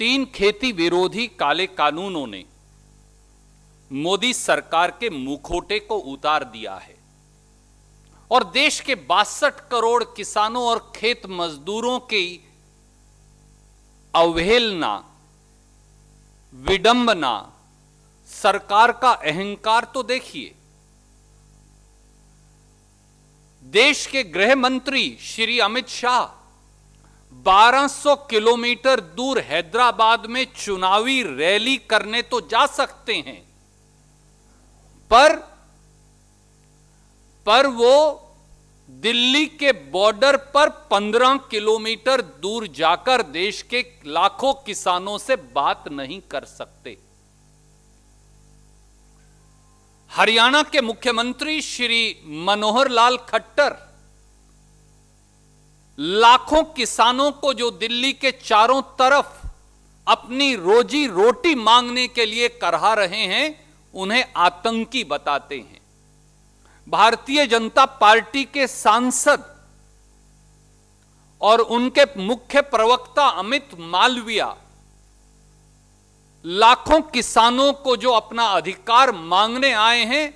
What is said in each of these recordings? तीन खेती विरोधी काले कानूनों ने मोदी सरकार के मुखौटे को उतार दिया है और देश के 62 करोड़ किसानों और खेत मजदूरों की अवहेलना, विडंबना, सरकार का अहंकार तो देखिए। देश के गृह मंत्री श्री अमित शाह 1200 किलोमीटर दूर हैदराबाद में चुनावी रैली करने तो जा सकते हैं, पर वो दिल्ली के बॉर्डर पर 15 किलोमीटर दूर जाकर देश के लाखों किसानों से बात नहीं कर सकते। हरियाणा के मुख्यमंत्री श्री मनोहर लाल खट्टर लाखों किसानों को जो दिल्ली के चारों तरफ अपनी रोजी रोटी मांगने के लिए करहा रहे हैं, उन्हें आतंकी बताते हैं। भारतीय जनता पार्टी के सांसद और उनके मुख्य प्रवक्ता अमित मालविया लाखों किसानों को जो अपना अधिकार मांगने आए हैं,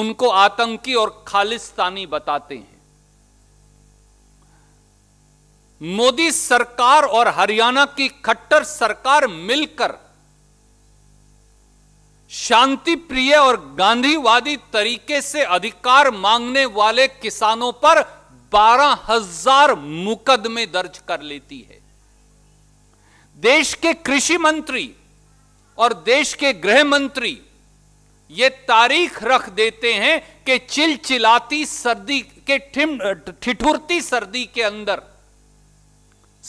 उनको आतंकी और खालिस्तानी बताते हैं। मोदी सरकार और हरियाणा की खट्टर सरकार मिलकर शांति प्रिय और गांधीवादी तरीके से अधिकार मांगने वाले किसानों पर 12,000 मुकदमे दर्ज कर लेती है। देश के कृषि मंत्री और देश के गृह मंत्री ये तारीख रख देते हैं कि चिलचिलाती सर्दी के ठिठुरती सर्दी के अंदर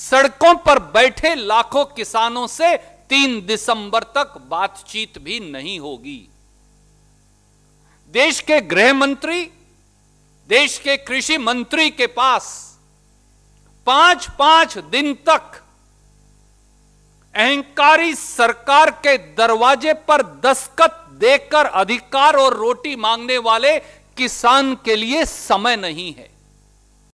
सड़कों पर बैठे लाखों किसानों से 3 दिसंबर तक बातचीत भी नहीं होगी। देश के गृह मंत्री, देश के कृषि मंत्री के पास 5-5 दिन तक अहंकारी सरकार के दरवाजे पर दस्तक देकर अधिकार और रोटी मांगने वाले किसान के लिए समय नहीं है।